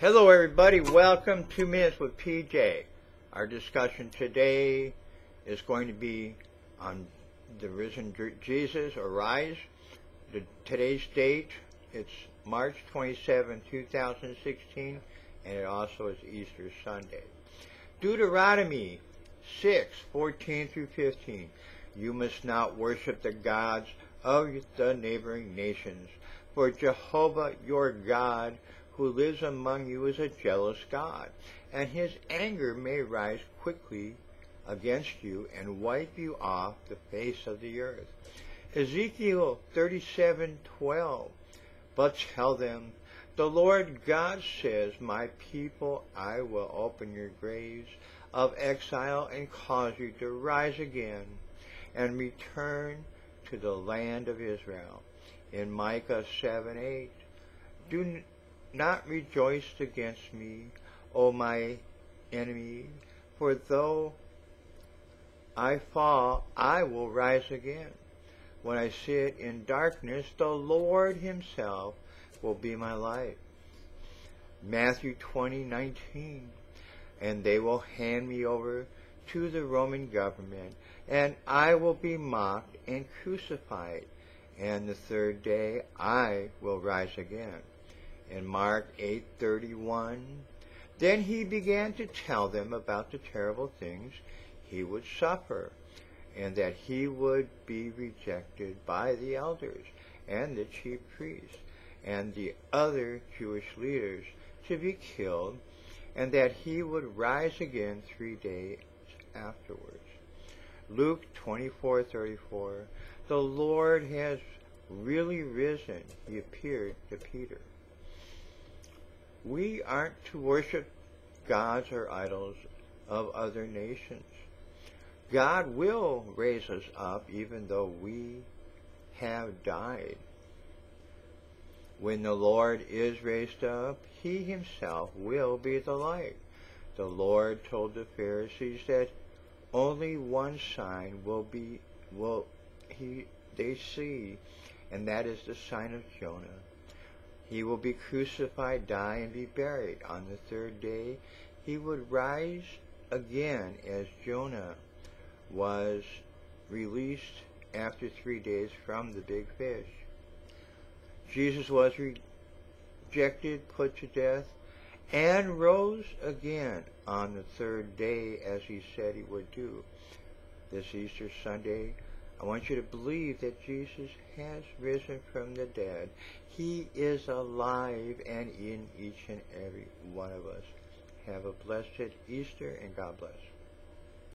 Hello everybody, welcome to Minutes with PJ. Our discussion today is going to be on the risen Jesus, or rise. Today's date, it's March 27, 2016, and it also is Easter Sunday. Deuteronomy 6:14-15. You must not worship the gods of the neighboring nations, for Jehovah your God who lives among you is a jealous God, and his anger may rise quickly against you and wipe you off the face of the earth. Ezekiel 37:12. But tell them, the Lord God says, my people, I will open your graves of exile and cause you to rise again and return to the land of Israel. In Micah 7:8, do not rejoice against me, O my enemy, for though I fall, I will rise again. When I sit in darkness, the Lord himself will be my light. Matthew 20:19, and they will hand me over to the Roman government, and I will be mocked and crucified, and the third day I will rise again. In Mark 8:31, then he began to tell them about the terrible things he would suffer, and that he would be rejected by the elders and the chief priests and the other Jewish leaders to be killed, and that he would rise again 3 days afterwards. Luke 24:34, the Lord has really risen. He appeared to Peter. We aren't to worship gods or idols of other nations. God will raise us up even though we have died. When the Lord is raised up, he himself will be the light. The Lord told the Pharisees that only one sign will they see, and that is the sign of Jonah. He will be crucified, die, and be buried. On the third day, he would rise again as Jonah was released after 3 days from the big fish. Jesus was rejected, put to death, and rose again on the third day as he said he would do. This Easter Sunday, I want you to believe that Jesus has risen from the dead. He is alive and in each and every one of us. Have a blessed Easter, and God bless.